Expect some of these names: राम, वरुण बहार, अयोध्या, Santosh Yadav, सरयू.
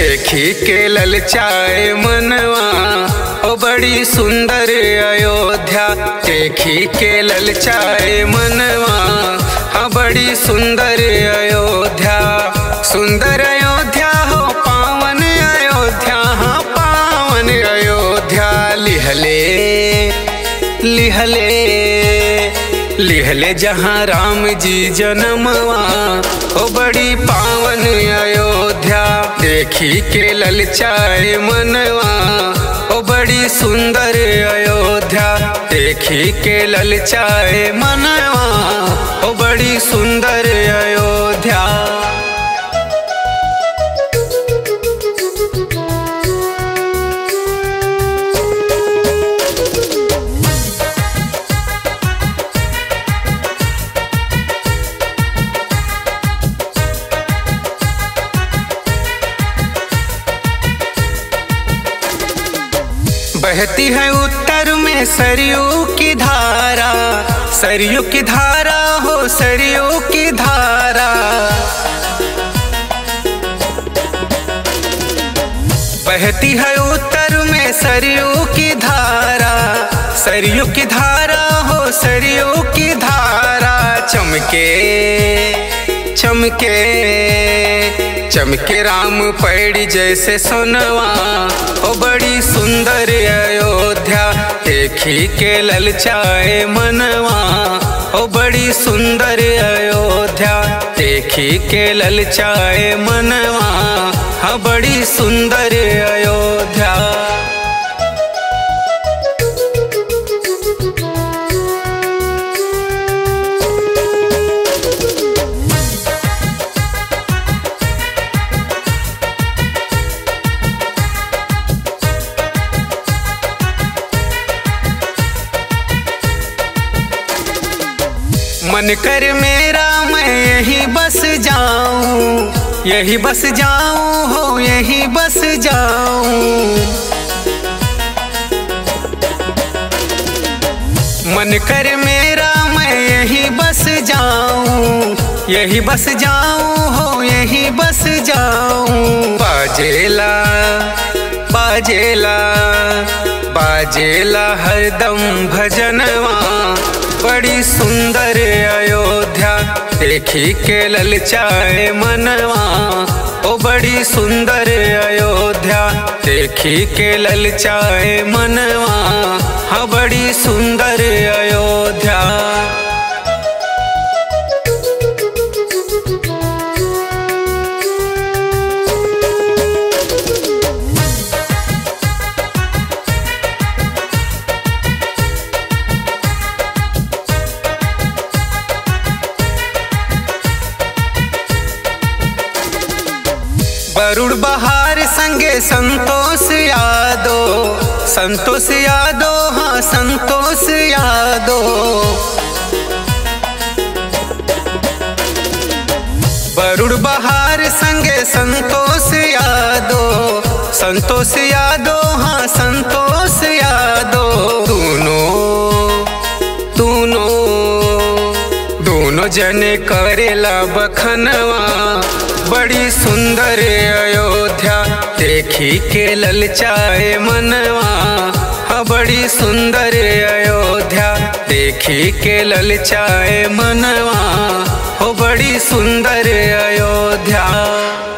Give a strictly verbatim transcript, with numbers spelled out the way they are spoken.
देखी के ललचाए मनवा, ओ बड़ी सुंदर अयोध्या। देखी के ललचाए मनवा, हाँ बड़ी सुंदर अयोध्या। सुंदर अयोध्या हो पावन अयोध्या, हाँ पावन अयोध्या। लिहले लिहले लिहले जहाँ राम जी जन्मवा, ओ बड़ी पावन अयोध्या। देखी के ललचाए मनवा, ओ बड़ी सुंदर अयोध्या। देखी के ललचाए मनवा, ओ बड़ी सुंदर अयोध्या। बहती है उत्तर में सरयू की धारा, सरयू की धारा हो सरयू की धारा। बहती है उत्तर में सरयू की धारा, सरयू की धारा हो सरयू की धारा। चमके चमके चमके राम पैड़ी जैसे सोनवा, ओ बड़ी सुंदर अयोध्या। देखी के ललचाए मनवा, ओ बड़ी सुंदर अयोध्या। देखी के ललचाए मनवा, हाँ बड़ी सुंदर अयोध्या। मन कर मेरा मैं यही बस जाऊं, यही बस जाऊं हो यही बस जाऊं। मन कर मेरा मैं यही बस जाऊं, यही बस जाऊं हो यही बस जाऊं। बाजेला बाजेला बाजेला हरदम भजनवा, बड़ी सुंदर अयोध्या। देखी के ललचाए मनवा, ओ बड़ी सुंदर अयोध्या। देखी के ललचाए मनवा, हाँ बड़ी सुंदर अयोध्या। वरुण बहार संगे संतोष यादव, संतोष यादव हाँ संतोष यादव। वरुण बहार संगे संतोष यादव, संतोष यादव हाँ संतोष यादव। दोनों दोनों दोनों जने करेला बखनवा, बड़ी सुंदर अयोध्या। देखी के ललचाए मनवा, हाँ बड़ी सुंदर अयोध्या। देखी के ललचाए मनवा, हो बड़ी सुंदर अयोध्या।